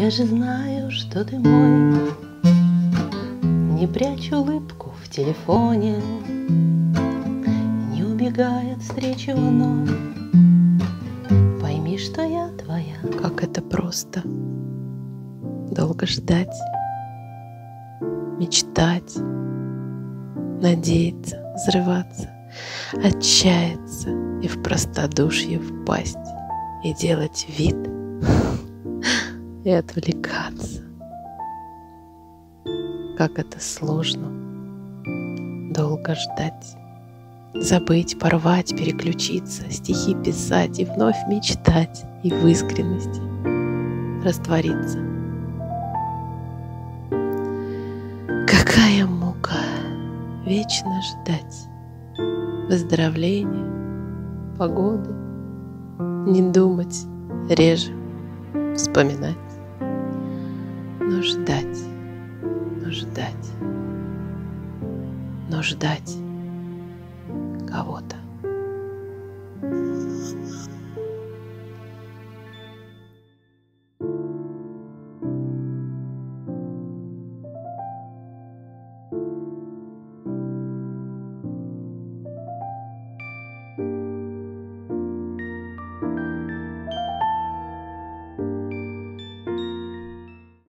я же знаю, что ты мой. Не прячь улыбку в телефоне, не убегай от встречи вновь. Пойми, что я твоя. Как это просто — долго ждать, мечтать, надеяться, взрываться, отчаяться и в простодушье впасть, и делать вид, и отвлекаться. Как это сложно — долго ждать, забыть, порвать, переключиться, стихи писать и вновь мечтать, и в искренности раствориться. Какая мука — вечно ждать выздоровления, погоды, не думать, реже вспоминать, но ждать, но ждать, но ждать кого-то.